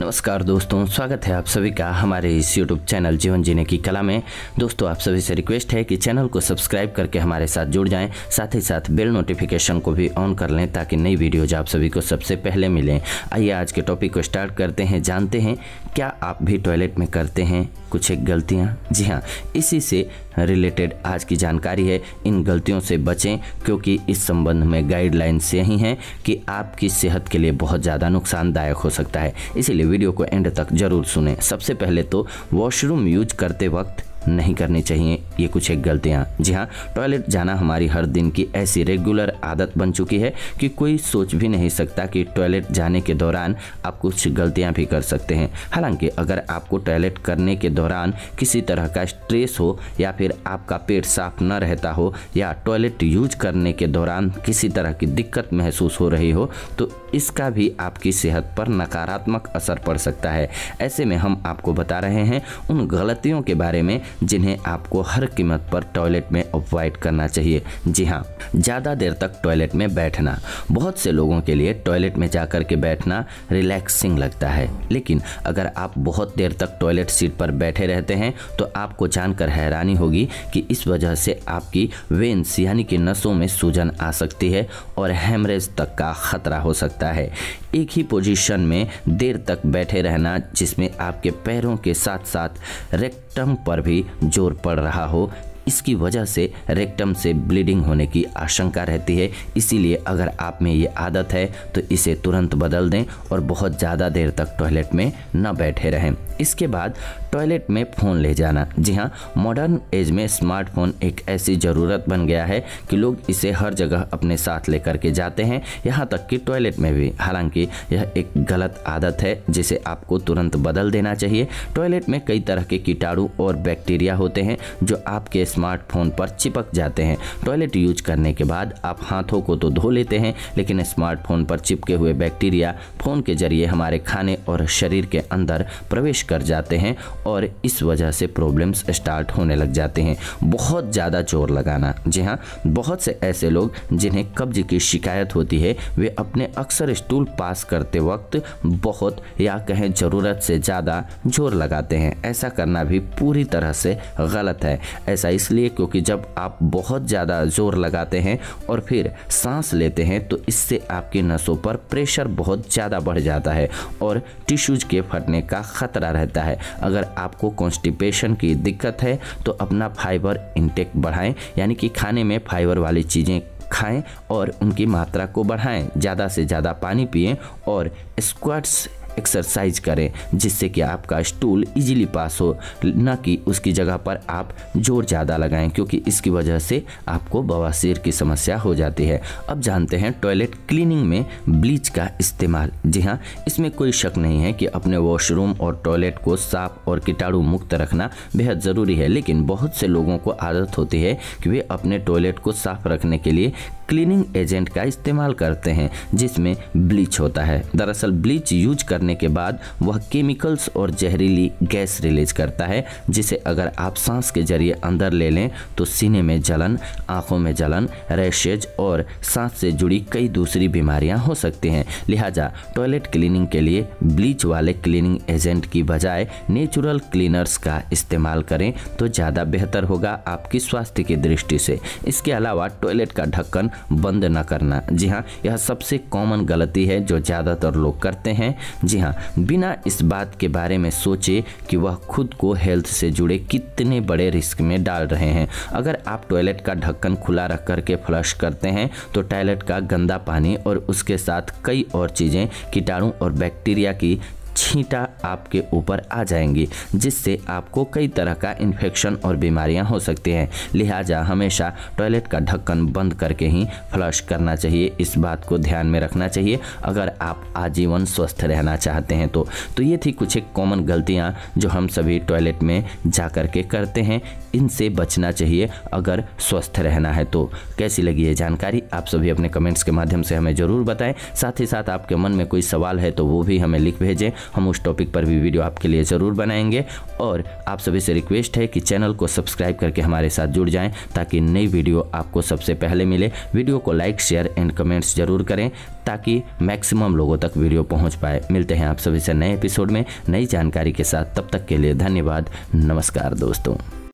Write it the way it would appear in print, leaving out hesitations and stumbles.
नमस्कार दोस्तों, स्वागत है आप सभी का हमारे इस YouTube चैनल जीवन जीने की कला में। दोस्तों, आप सभी से रिक्वेस्ट है कि चैनल को सब्सक्राइब करके हमारे साथ जुड़ जाएं, साथ ही साथ बेल नोटिफिकेशन को भी ऑन कर लें ताकि नई वीडियोज आप सभी को सबसे पहले मिलें। आइए आज के टॉपिक को स्टार्ट करते हैं। जानते हैं क्या आप भी टॉयलेट में करते हैं कुछ एक गलतियाँ? जी हाँ, इसी से रिलेटेड आज की जानकारी है। इन गलतियों से बचें क्योंकि इस संबंध में गाइडलाइंस यही हैं कि आपकी सेहत के लिए बहुत ज़्यादा नुकसानदायक हो सकता है, इसीलिए वीडियो को एंड तक जरूर सुनें। सबसे पहले तो वॉशरूम यूज करते वक्त नहीं करनी चाहिए ये कुछ एक गलतियाँ। जी हाँ, टॉयलेट जाना हमारी हर दिन की ऐसी रेगुलर आदत बन चुकी है कि कोई सोच भी नहीं सकता कि टॉयलेट जाने के दौरान आप कुछ गलतियाँ भी कर सकते हैं। हालांकि अगर आपको टॉयलेट करने के दौरान किसी तरह का स्ट्रेस हो या फिर आपका पेट साफ न रहता हो या टॉयलेट यूज करने के दौरान किसी तरह की दिक्कत महसूस हो रही हो तो इसका भी आपकी सेहत पर नकारात्मक असर पड़ सकता है। ऐसे में हम आपको बता रहे हैं उन गलतियों के बारे में जिन्हें आपको हर कीमत पर टॉयलेट में अवॉइड करना चाहिए। जी हाँ, ज़्यादा देर तक टॉयलेट में बैठना। बहुत से लोगों के लिए टॉयलेट में जाकर के बैठना रिलैक्सिंग लगता है, लेकिन अगर आप बहुत देर तक टॉयलेट सीट पर बैठे रहते हैं तो आपको जानकर हैरानी होगी कि इस वजह से आपकी वेन्स यानी कि नसों में सूजन आ सकती है और हेमरेज तक का खतरा हो सकता है। एक ही पोजीशन में देर तक बैठे रहना, जिसमें आपके पैरों के साथ साथ रेक्टम पर भी जोर पड़ रहा हो, इसकी वजह से रेक्टम से ब्लीडिंग होने की आशंका रहती है। इसीलिए अगर आप में ये आदत है तो इसे तुरंत बदल दें और बहुत ज़्यादा देर तक टॉयलेट में न बैठे रहें। इसके बाद टॉयलेट में फ़ोन ले जाना। जी हाँ, मॉडर्न एज में स्मार्टफोन एक ऐसी ज़रूरत बन गया है कि लोग इसे हर जगह अपने साथ लेकर के जाते हैं, यहाँ तक कि टॉयलेट में भी। हालांकि यह एक गलत आदत है जिसे आपको तुरंत बदल देना चाहिए। टॉयलेट में कई तरह के कीटाणु और बैक्टीरिया होते हैं जो आपके स्मार्टफोन पर चिपक जाते हैं। टॉयलेट यूज करने के बाद आप हाथों को तो धो लेते हैं, लेकिन स्मार्टफोन पर चिपके हुए बैक्टीरिया फ़ोन के जरिए हमारे खाने और शरीर के अंदर प्रवेश कर जाते हैं और इस वजह से प्रॉब्लम्स स्टार्ट होने लग जाते हैं। बहुत ज़्यादा जोर लगाना। जी हाँ, बहुत से ऐसे लोग जिन्हें कब्ज की शिकायत होती है वे अपने अक्सर स्टूल पास करते वक्त बहुत या कहें ज़रूरत से ज़्यादा जोर लगाते हैं। ऐसा करना भी पूरी तरह से गलत है। ऐसा इसलिए क्योंकि जब आप बहुत ज़्यादा जोर लगाते हैं और फिर सांस लेते हैं तो इससे आपकी नसों पर प्रेशर बहुत ज़्यादा बढ़ जाता है और टिश्यूज के फटने का खतरा रहता है। अगर आपको कॉन्स्टिपेशन की दिक्कत है तो अपना फाइबर इंटेक बढ़ाएं, यानी कि खाने में फाइबर वाली चीज़ें खाएं और उनकी मात्रा को बढ़ाएं। ज़्यादा से ज़्यादा पानी पिएं और स्क्वाट्स एक्सरसाइज करें जिससे कि आपका स्टूल इजीली पास हो, ना कि उसकी जगह पर आप जोर ज़्यादा लगाएं क्योंकि इसकी वजह से आपको बवासीर की समस्या हो जाती है। अब जानते हैं टॉयलेट क्लीनिंग में ब्लीच का इस्तेमाल। जी हाँ, इसमें कोई शक नहीं है कि अपने वॉशरूम और टॉयलेट को साफ और कीटाणु मुक्त रखना बेहद ज़रूरी है, लेकिन बहुत से लोगों को आदत होती है कि वे अपने टॉयलेट को साफ रखने के लिए क्लीनिंग एजेंट का इस्तेमाल करते हैं जिसमें ब्लीच होता है। दरअसल ब्लीच यूज करने के बाद वह केमिकल्स और जहरीली गैस रिलीज करता है जिसे अगर आप सांस के जरिए अंदर ले लें तो सीने में जलन, आंखों में जलन, रैशेज और सांस से जुड़ी कई दूसरी बीमारियां हो सकती हैं। लिहाजा टॉयलेट क्लीनिंग के लिए ब्लीच वाले क्लीनिंग एजेंट की बजाय नेचुरल क्लीनर्स का इस्तेमाल करें तो ज़्यादा बेहतर होगा आपकी स्वास्थ्य की दृष्टि से। इसके अलावा टॉयलेट का ढक्कन बंद न करना। जी हाँ, यह सबसे कॉमन गलती है जो ज़्यादातर लोग करते हैं। जी हाँ, बिना इस बात के बारे में सोचे कि वह खुद को हेल्थ से जुड़े कितने बड़े रिस्क में डाल रहे हैं। अगर आप टॉयलेट का ढक्कन खुला रख करके फ्लश करते हैं तो टॉयलेट का गंदा पानी और उसके साथ कई और चीज़ें, कीटाणु और बैक्टीरिया की छींटा आपके ऊपर आ जाएंगी जिससे आपको कई तरह का इन्फेक्शन और बीमारियां हो सकती हैं। लिहाजा हमेशा टॉयलेट का ढक्कन बंद करके ही फ्लश करना चाहिए। इस बात को ध्यान में रखना चाहिए अगर आप आजीवन स्वस्थ रहना चाहते हैं तो ये थी कुछ एक कॉमन गलतियां जो हम सभी टॉयलेट में जा कर के करते हैं। इनसे बचना चाहिए अगर स्वस्थ रहना है तो। कैसी लगी ये जानकारी आप सभी अपने कमेंट्स के माध्यम से हमें ज़रूर बताएं। साथ ही साथ आपके मन में कोई सवाल है तो वो भी हमें लिख भेजें, हम उस टॉपिक पर भी वीडियो आपके लिए ज़रूर बनाएंगे। और आप सभी से रिक्वेस्ट है कि चैनल को सब्सक्राइब करके हमारे साथ जुड़ जाएँ ताकि नई वीडियो आपको सबसे पहले मिले। वीडियो को लाइक, शेयर एंड कमेंट्स ज़रूर करें ताकि मैक्सिमम लोगों तक वीडियो पहुँच पाए। मिलते हैं आप सभी से नए एपिसोड में नई जानकारी के साथ, तब तक के लिए धन्यवाद। नमस्कार दोस्तों।